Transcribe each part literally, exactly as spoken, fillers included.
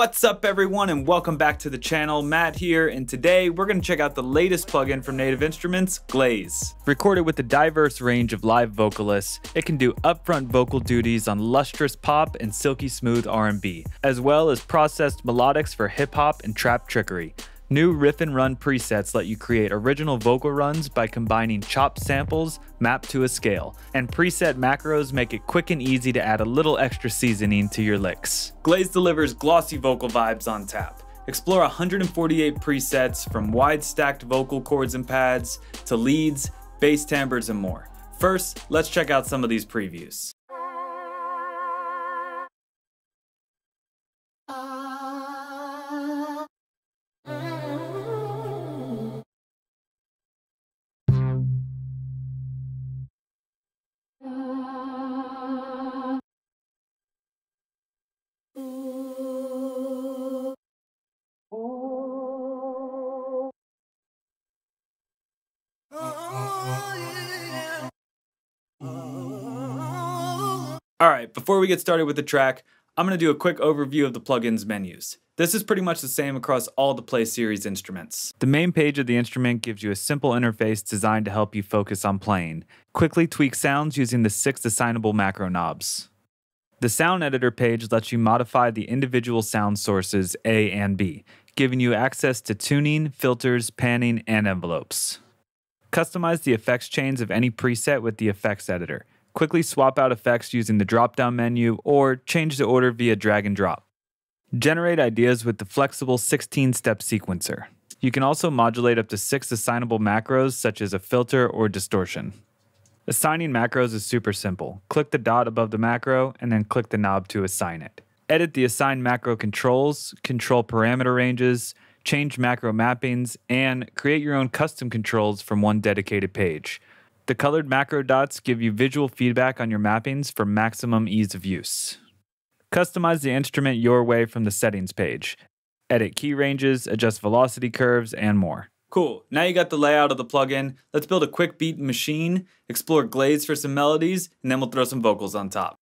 What's up everyone and welcome back to the channel. Matt here, and today we're going to check out the latest plugin from Native Instruments, Glaze. Recorded with a diverse range of live vocalists, it can do upfront vocal duties on lustrous pop and silky smooth R and B, as well as processed melodics for hip hop and trap trickery. New riff and run presets let you create original vocal runs by combining chopped samples mapped to a scale, and preset macros make it quick and easy to add a little extra seasoning to your licks. Glaze delivers glossy vocal vibes on tap. Explore one hundred forty-eight presets from wide stacked vocal chords and pads to leads, bass timbres, and more. First, let's check out some of these previews. All right, before we get started with the track, I'm gonna do a quick overview of the plugin's menus. This is pretty much the same across all the Play Series instruments. The main page of the instrument gives you a simple interface designed to help you focus on playing. Quickly tweak sounds using the six assignable macro knobs. The sound editor page lets you modify the individual sound sources A and B, giving you access to tuning, filters, panning, and envelopes. Customize the effects chains of any preset with the effects editor. Quickly swap out effects using the drop-down menu or change the order via drag and drop. Generate ideas with the flexible sixteen-step sequencer. You can also modulate up to six assignable macros such as a filter or distortion. Assigning macros is super simple. Click the dot above the macro and then click the knob to assign it. Edit the assigned macro controls, control parameter ranges, change macro mappings, and create your own custom controls from one dedicated page. The colored macro dots give you visual feedback on your mappings for maximum ease of use. Customize the instrument your way from the settings page. Edit key ranges, adjust velocity curves, and more. Cool, now you got the layout of the plugin. Let's build a quick beat machine, explore Glaze for some melodies, and then we'll throw some vocals on top.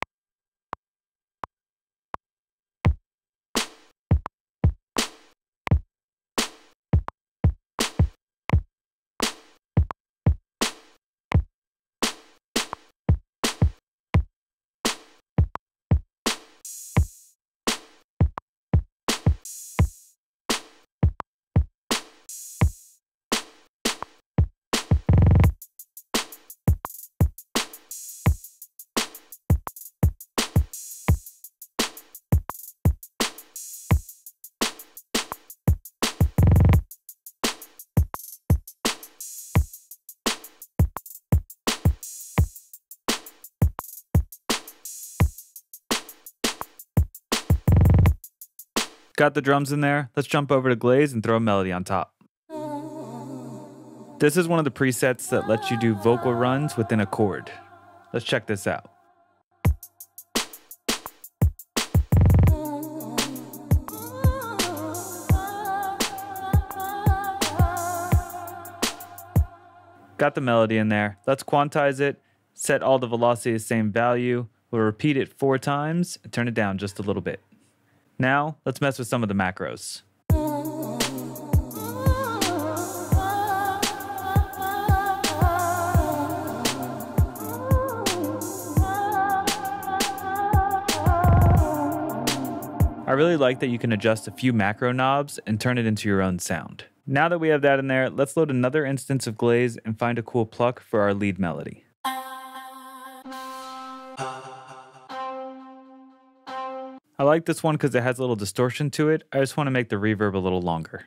Got the drums in there, let's jump over to Glaze and throw a melody on top. This is one of the presets that lets you do vocal runs within a chord. Let's check this out. Got the melody in there, let's quantize it, set all the velocity the same value, we'll repeat it four times and turn it down just a little bit. Now, let's mess with some of the macros. I really like that you can adjust a few macro knobs and turn it into your own sound. Now that we have that in there, let's load another instance of Glaze and find a cool pluck for our lead melody. I like this one because it has a little distortion to it. I just want to make the reverb a little longer.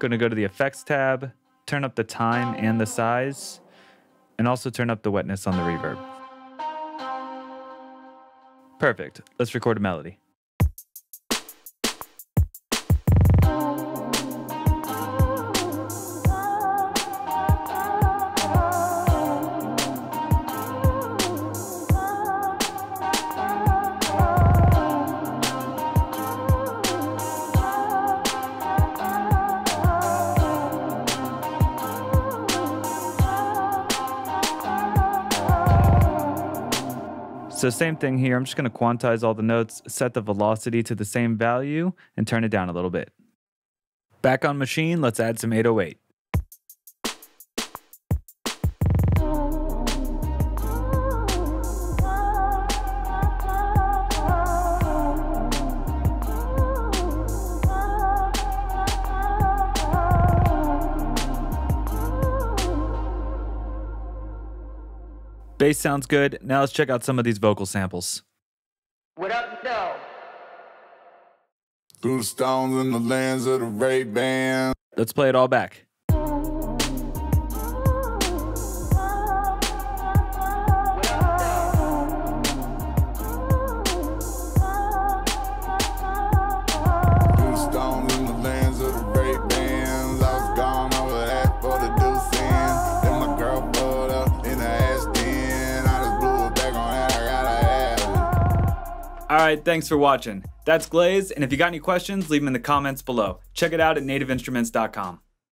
Going to go to the effects tab, turn up the time and the size, and also turn up the wetness on the reverb. Perfect. Let's record a melody. So same thing here. I'm just going to quantize all the notes, set the velocity to the same value, and turn it down a little bit. Back on machine, let's add some eight oh eight. Bass sounds good. Now let's check out some of these vocal samples. What up, though? Through the stones in the lands of the Ray-Ban. Let's play it all back. Alright, thanks for watching. That's Glaze, and if you got any questions, leave them in the comments below. Check it out at native instruments dot com.